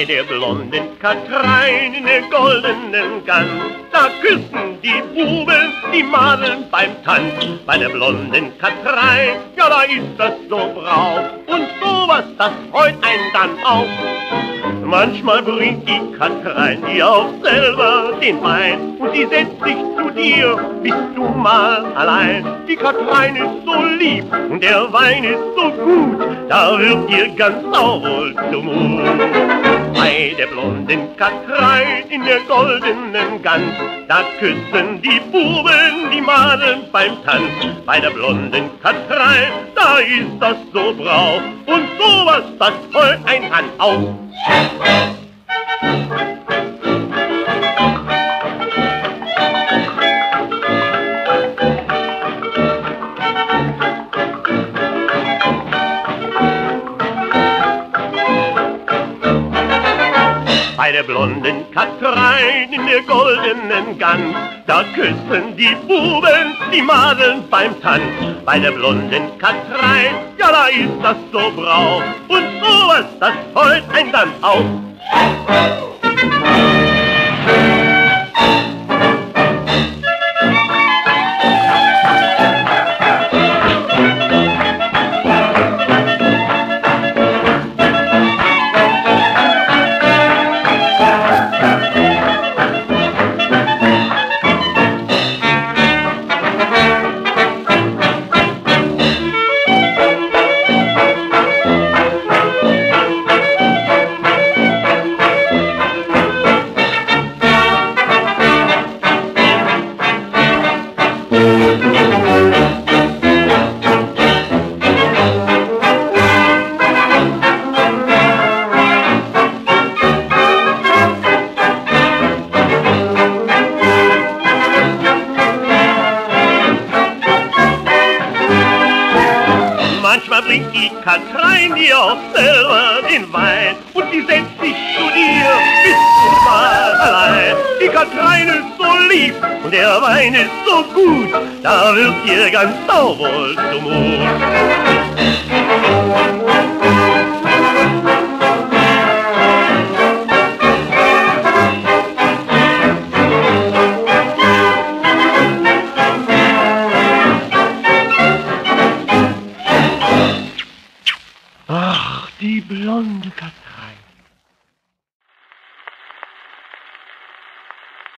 bei der blonden Kathrein in der goldenen Gans. Da küssen die Buben die Madeln beim Tanz. Bei der blonden Kathrein, ja, da ist das so Brauch. Und sowas, das freut einen dann auch. Manchmal bringt die Kathrein dir auch selber den Wein. Und sie setzt sich zu dir, bist du mal allein. Die Kathrein ist so lieb und der Wein ist so gut. Da wird dir ganz wohl zumut. Bei der blonden Kathrein in der goldenen Gans, da küssen die Buben die Madeln beim Tanz. Bei der blonden Kathrein, da ist das so Brauch. Und sowas, das freut einen an auch. Bei der blonden Kathrein in der goldenen Gans, da küssen die Buben die Madeln beim Tanz. Bei der blonden Kathrein, ja, da ist das so Brauch. Und sowas, das freut einen dann auch. Manchmal bringt die Kathrein dir auch selber den Wein und sie setzt sich zu dir, bist du mal allein. Die Kathrein ist so lieb und der Wein ist so gut, da wird dir ganz wohl zumut. Die blonde Kathrein.